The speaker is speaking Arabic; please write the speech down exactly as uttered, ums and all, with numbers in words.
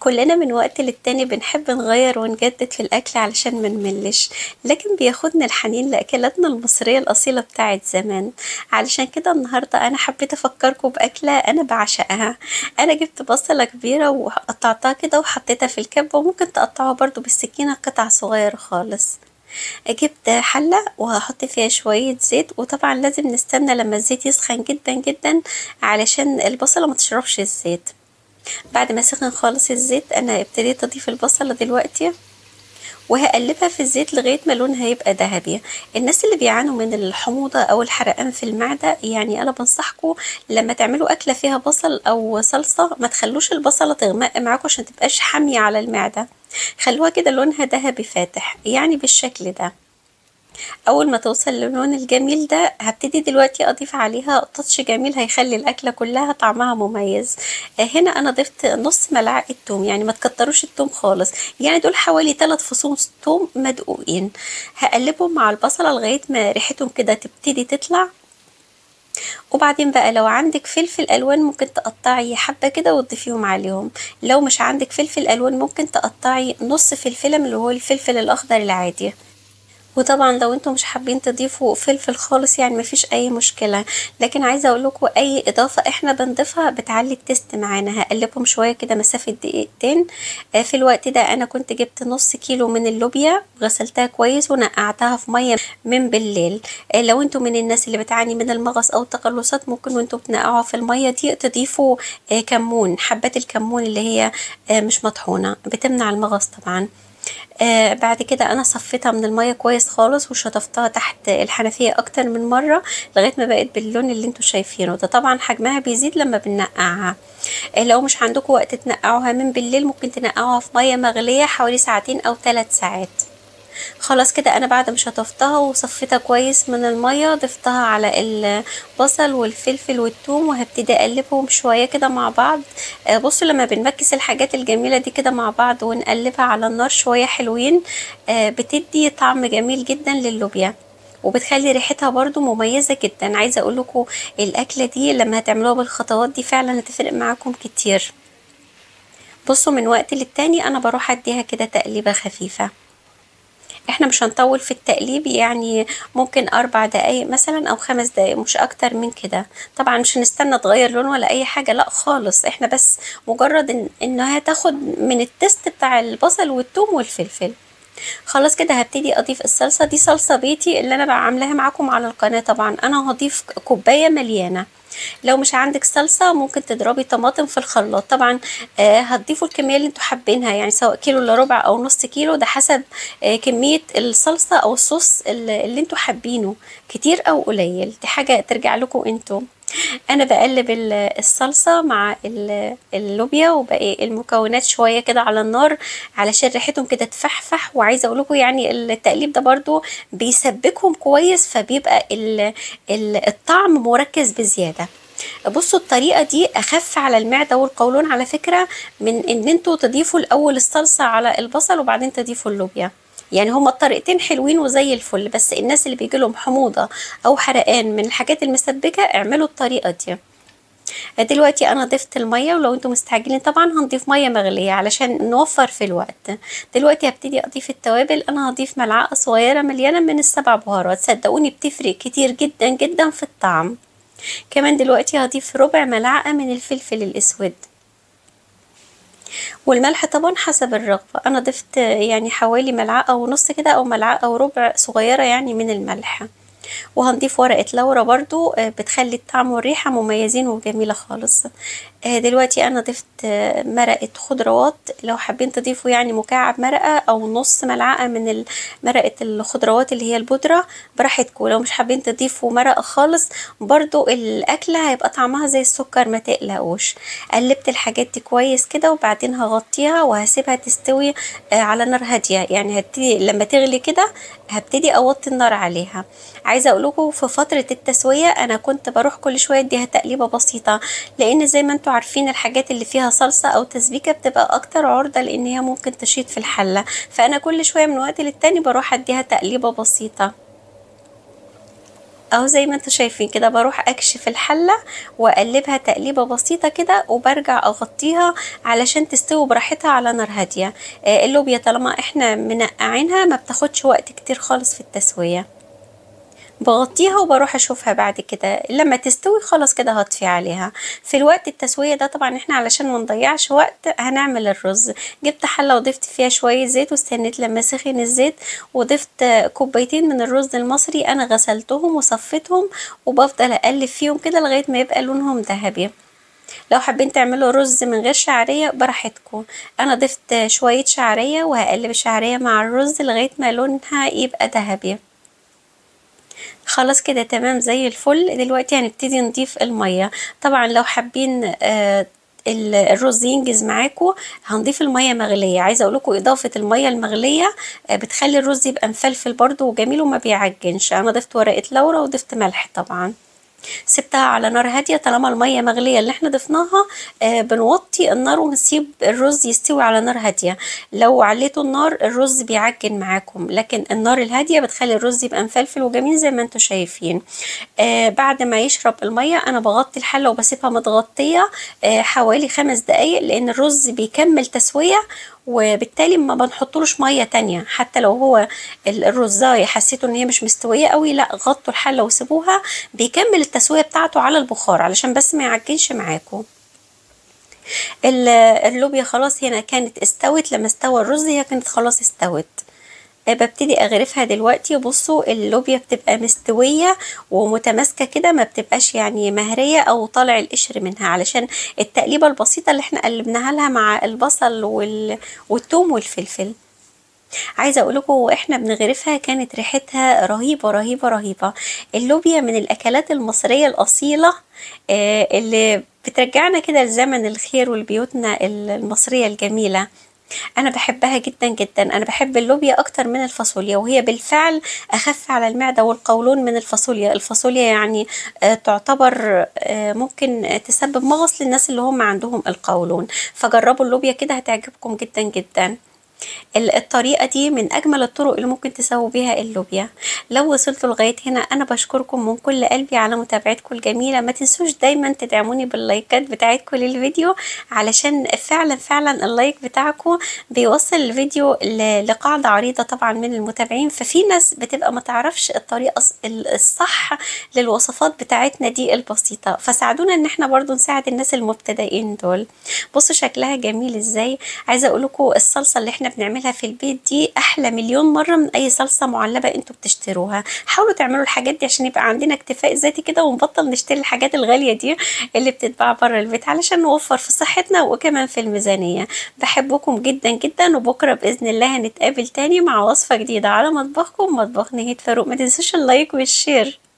كلنا من وقت للتاني بنحب نغير ونجدد في الأكل علشان منملش، لكن بياخدنا الحنين لأكلاتنا المصرية الأصيلة بتاعت زمان. علشان كده النهاردة أنا حبيت أفكركم بأكلة أنا بعشقها. أنا جبت بصلة كبيرة وقطعتها كده وحطيتها في الكبة، وممكن تقطعها برضو بالسكينة قطع صغيرة خالص. جبت حلة وهحط فيها شوية زيت، وطبعا لازم نستنى لما الزيت يسخن جدا جدا علشان البصلة ما تشربش الزيت. بعد ما سخن خالص الزيت انا ابتديت اضيف البصلة دلوقتي، وهقلبها في الزيت لغاية ما لونها يبقى ذهبي. الناس اللي بيعانوا من الحموضة او الحرقان في المعدة، يعني انا بنصحكم لما تعملوا اكلة فيها بصل او صلصة ما تخلوش البصلة تغمق معاكم عشان متبقاش حامية على المعدة، خلوها كده لونها ذهبي فاتح يعني بالشكل ده. اول ما توصل للون الجميل ده هبتدي دلوقتي اضيف عليها تاتش جميل هيخلي الاكله كلها طعمها مميز. هنا انا ضفت نص ملعقه ثوم، يعني ما تكتروش الثوم خالص، يعني دول حوالي ثلاث فصوص ثوم مدقوقين. هقلبهم مع البصله لغايه ما ريحتهم كده تبتدي تطلع. وبعدين بقى لو عندك فلفل الوان ممكن تقطعي حبه كده وتضيفيهم عليهم. لو مش عندك فلفل الوان ممكن تقطعي نص فلفله من اللي هو الفلفل الاخضر العادي. وطبعا لو انتم مش حابين تضيفوا فلفل خالص يعني مفيش اي مشكله، لكن عايزه اقول لكم اي اضافه احنا بنضيفها بتعلي التست معانا. هقلبهم شويه كده مسافه دقيقتين. في الوقت ده انا كنت جبت نص كيلو من اللوبيا وغسلتها كويس ونقعتها في ميه من بالليل. لو انتم من الناس اللي بتعاني من المغص او التقلصات ممكن وانتم بتنقعوا في الميه دي تضيفوا كمون، حبات الكمون اللي هي مش مطحونه بتمنع المغص طبعا. آه بعد كده انا صفيتها من الميه كويس خالص وشطفتها تحت الحنفيه اكتر من مره لغايه ما بقت باللون اللي انتوا شايفينه ده. طبعا حجمها بيزيد لما بننقعها. آه لو مش عندكم وقت تنقعوها من بالليل ممكن تنقعوها في ميه مغليه حوالي ساعتين او ثلاث ساعات. خلاص كده انا بعد ما شطفتها وصفيتها كويس من الميه ضفتها على البصل والفلفل والثوم، وهبتدي اقلبهم شويه كده مع بعض. بصوا لما بنمكس الحاجات الجميله دي كده مع بعض ونقلبها على النار شويه حلوين بتدي طعم جميل جدا لللوبيا وبتخلي ريحتها برضو مميزه جدا. عايزه اقول لكم الاكله دي لما هتعملوها بالخطوات دي فعلا هتفرق معاكم كتير. بصوا من وقت للتاني انا بروح اديها كده تقليبه خفيفه. احنا مش هنطول في التقليب، يعني ممكن اربع دقايق مثلا او خمس دقايق مش اكتر من كده. طبعا مش هنستنى تغير لون ولا اي حاجة، لا خالص. احنا بس مجرد ان انها تاخد من التست بتاع البصل والثوم والفلفل. خلاص كده هبتدي اضيف الصلصة. دي صلصة بيتي اللي انا بقى عاملاها معاكم على القناة. طبعا انا هضيف كوباية مليانة. لو مش عندك صلصة ممكن تضربي طماطم في الخلاط. طبعا آه هتضيفوا الكمية اللي انتوا حابينها، يعني سواء كيلو الا ربع او نص كيلو، ده حسب آه كمية الصلصة او الصوص اللي انتوا حابينه، كتير او قليل، دي حاجة ترجع لكم انتوا. انا بقلب الصلصة مع اللوبيا وباقي المكونات شوية كده على النار علشان ريحتهم كده تفحفح. وعايزة اقول لكم يعني التقليب ده برضو بيسبكهم كويس، فبيبقى الطعم مركز بزيادة. بصوا الطريقة دي اخف على المعدة والقولون على فكرة من ان انتوا تضيفوا الاول الصلصة على البصل وبعدين تضيفوا اللوبيا. يعني هما الطريقتين حلوين وزي الفل، بس الناس اللي بيجيلهم حموضة او حرقان من الحاجات المسبكة اعملوا الطريقة دي. دلوقتي انا ضفت المية، ولو انتم مستعجلين طبعا هنضيف مية مغلية علشان نوفر في الوقت. دلوقتي هبتدي اضيف التوابل. انا هضيف ملعقة صغيرة مليانة من السبع بهارات، صدقوني بتفرق كتير جدا جدا في الطعم. كمان دلوقتي هضيف ربع ملعقة من الفلفل الاسود، والملح طبعا حسب الرغبة. انا ضفت يعني حوالي ملعقة ونص كده او ملعقة وربع صغيرة يعني من الملح. وهنضيف ورقة لورا برضو بتخلي الطعم والريحة مميزين وجميلة خالص. دلوقتي انا ضفت مرقة خضروات، لو حابين تضيفوا يعني مكعب مرقة او نص ملعقة من مرقة الخضروات اللي هي البودرة براحتكم. لو مش حابين تضيفوا مرقة خالص برضو الاكلة هيبقى طعمها زي السكر ما تقلقوش. قلبت الحاجات دي كويس كده وبعدين هغطيها وهسيبها تستوي على نار هادية، يعني هبتدي لما تغلي كده هبتدي اوطي النار عليها. عايزه اقول لكم في فتره التسويه انا كنت بروح كل شويه اديها تقليبه بسيطه، لان زي ما انتم عارفين الحاجات اللي فيها صلصه او تسبيكه بتبقى اكتر عرضه لان هي ممكن تشيط في الحله، فانا كل شويه من وقت للتاني بروح اديها تقليبه بسيطه. اهو زي ما انتوا شايفين كده، بروح اكشف الحله واقلبها تقليبه بسيطه كده وبرجع اغطيها علشان تستوي براحتها على نار هاديه. آه اللوبيا طالما احنا منقعينها ما بتاخدش وقت كتير خالص في التسويه. بغطيها وبروح اشوفها بعد كده لما تستوي خلاص كده هطفي عليها. في الوقت التسويه ده طبعا احنا علشان ما نضيعش وقت هنعمل الرز. جبت حله وضفت فيها شويه زيت واستنيت لما سخن الزيت، وضفت كوبايتين من الرز المصري انا غسلتهم وصفيتهم، وبفضل اقلب فيهم كده لغايه ما يبقى لونهم ذهبي. لو حابين تعملوا رز من غير شعريه براحتكم، انا ضفت شويه شعريه وهقلب الشعريه مع الرز لغايه ما لونها يبقى ذهبي. خلاص كده تمام زي الفل. دلوقتي هنبتدي نضيف الميه. طبعا لو حابين آه الرز ينجز معاكم هنضيف الميه مغليه. عايزه اقول لكم اضافه الميه المغليه آه بتخلي الرز يبقى مفلفل برده وجميل وما بيعجنش. انا ضفت ورقه لورا وضفت ملح. طبعا سبتها على نار هاديه. طالما الميه مغليه اللي احنا ضفناها آه بنوطي النار ونسيب الرز يستوي على نار هاديه. لو عليتوا النار الرز بيعجن معاكم، لكن النار الهاديه بتخلي الرز يبقى مفلفل وجميل زي ما انتوا شايفين. آه بعد ما يشرب الميه انا بغطي الحله وبسيبها متغطيه آه حوالي خمس دقائق، لان الرز بيكمل تسويه وبالتالي ما بنحطلوش ميه تانية. حتى لو هو الرزايه حسيتوا ان هي مش مستويه قوي، لا غطوا الحله وسيبوها بيكمل التسويه بتاعته على البخار علشان بس ما يعجنش معاكم. اللوبيا خلاص هنا كانت استوت. لما استوى الرز هي كانت خلاص استوت. ببتدي اغرفها دلوقتي. بصوا اللوبيا بتبقى مستويه ومتماسكه كده، ما بتبقاش يعني مهريه او طالع القشر منها، علشان التقليبه البسيطه اللي احنا قلبناها لها مع البصل وال... والثوم والفلفل. عايزه اقول لكم واحنا بنغرفها كانت ريحتها رهيبه رهيبه رهيبه. اللوبيا من الاكلات المصريه الاصيله اللي بترجعنا كده لزمن الخير ولبيوتنا المصريه الجميله. انا بحبها جدا جدا. انا بحب اللوبيا اكتر من الفاصوليا، وهي بالفعل اخف على المعده والقولون من الفاصوليا. الفاصوليا يعني تعتبر ممكن تسبب مغص للناس اللي هم عندهم القولون، فجربوا اللوبيا كده هتعجبكم جدا جدا. الطريقه دي من اجمل الطرق اللي ممكن تسووا بيها اللوبيا. لو وصلتوا لغايه هنا انا بشكركم من كل قلبي على متابعتكم الجميله. ما تنسوش دايما تدعموني باللايكات بتاعتكم للفيديو، علشان فعلا فعلا اللايك بتاعكم بيوصل الفيديو لقاعده عريضه طبعا من المتابعين. ففي ناس بتبقى ما تعرفش الطريقه الصح للوصفات بتاعتنا دي البسيطه، فساعدونا ان احنا برضو نساعد الناس المبتدئين دول. بصوا شكلها جميل ازاي. عايزه اقول لكم الصلصه اللي احنا بنعملها في البيت دي احلى مليون مره من اي صلصه معلبه انتوا بتشتروها. حاولوا تعملوا الحاجات دي عشان يبقى عندنا اكتفاء ذاتي كده، ونبطل نشتري الحاجات الغاليه دي اللي بتتباع بره البيت، علشان نوفر في صحتنا وكمان في الميزانيه. بحبكم جدا جدا، وبكره باذن الله هنتقابل تاني مع وصفه جديده على مطبخكم. مطبخ ناهد فاروق. ما تنسوش اللايك والشير.